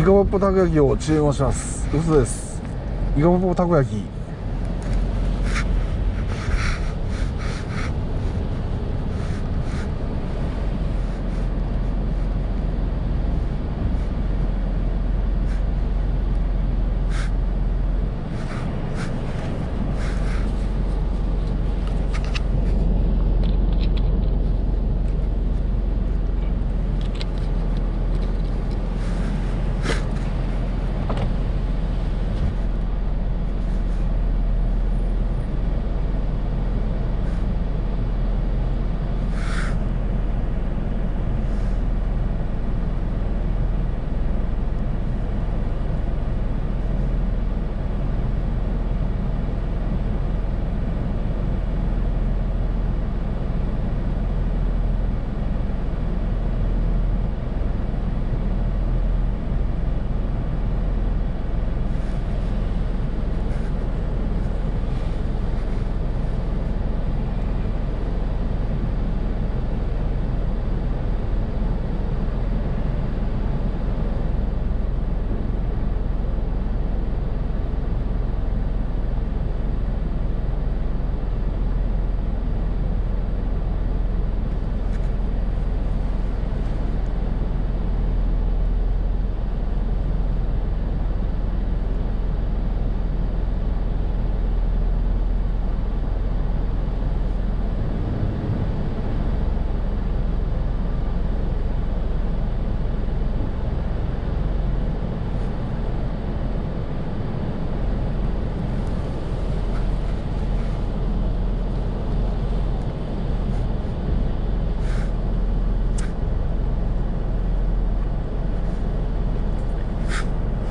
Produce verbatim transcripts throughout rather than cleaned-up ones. イカポッポたこ焼きを注文します。嘘です。イカポッポたこ焼き、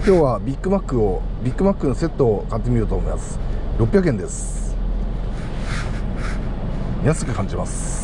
今日はビッグマックをビッグマックのセットを買ってみようと思います。ろっぴゃくえんです。安く感じます。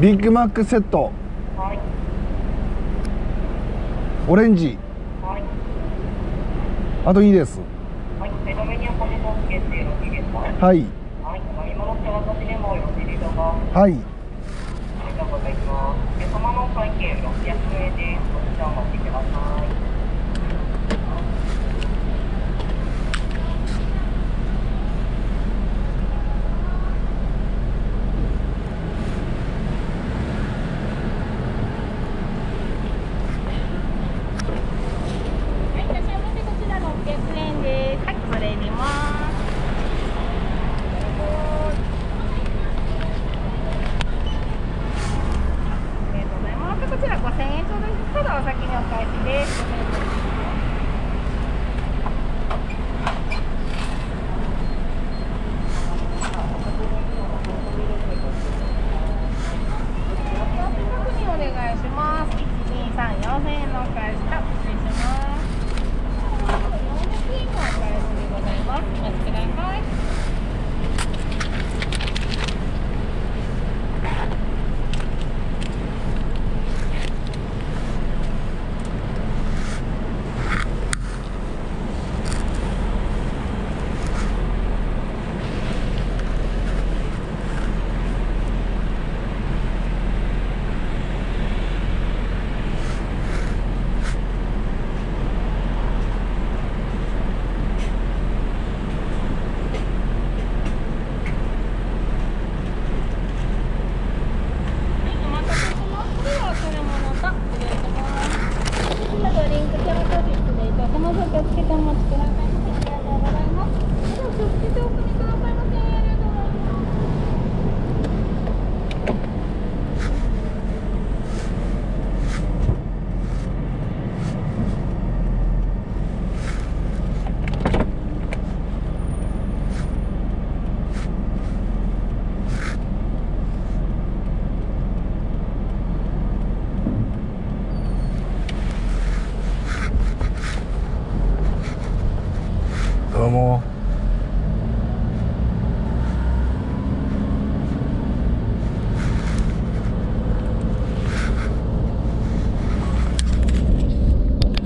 ビッグマックセット、はい、オレンジ、はい、あといいです。はい、セドメニアポテトチゲってよろしいですか。はい、はい、飲み物って私でもよろしいでしょうか。はい、ありがとうございます。お客様のお会計ろっぴゃくえんでこちらをお待ちください。どうも。